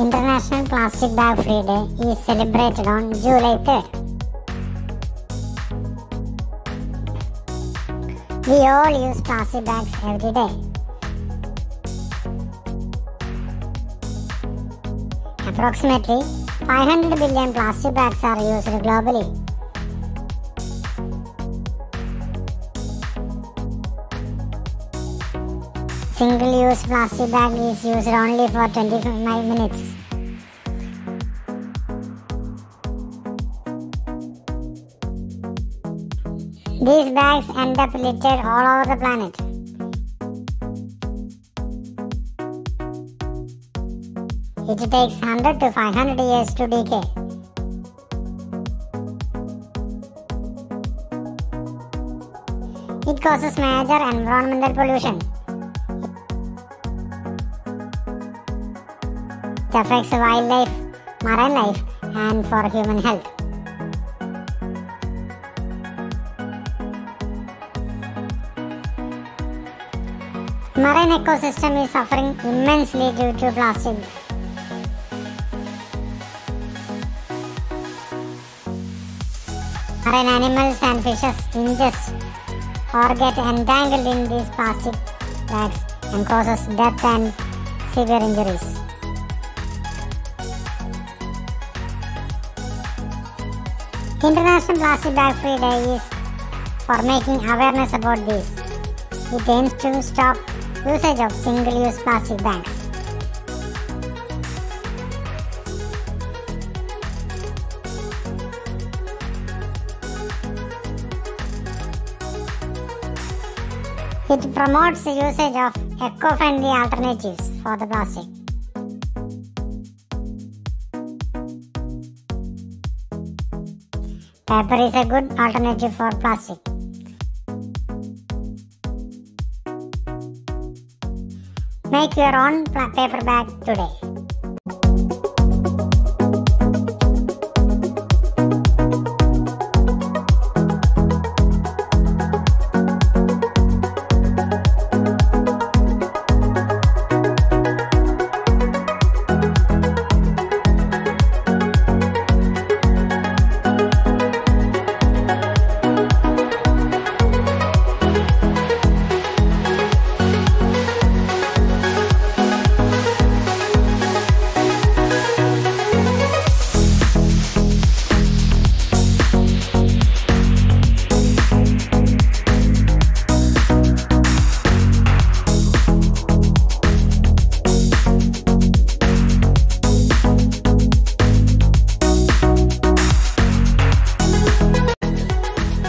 International Plastic Bag Free Day is celebrated on July 3rd. We all use plastic bags every day. Approximately 500 billion plastic bags are used globally. Single-use plastic bag is used only for 25 minutes. These bags end up littered all over the planet. It takes 100 to 500 years to decay. It causes major environmental pollution. It affects wildlife, marine life, and for human health. Marine ecosystem is suffering immensely due to plastic. Marine animals and fishes ingest or get entangled in these plastic bags and causes death and severe injuries. International Plastic Bag Free Day is for making awareness about this. It aims to stop usage of single-use plastic bags. It promotes the usage of eco-friendly alternatives for the plastic. Paper is a good alternative for plastic. Make your own paper bag today.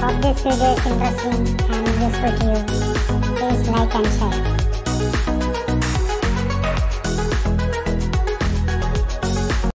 Hope this video is interesting and useful to you. Please like and share.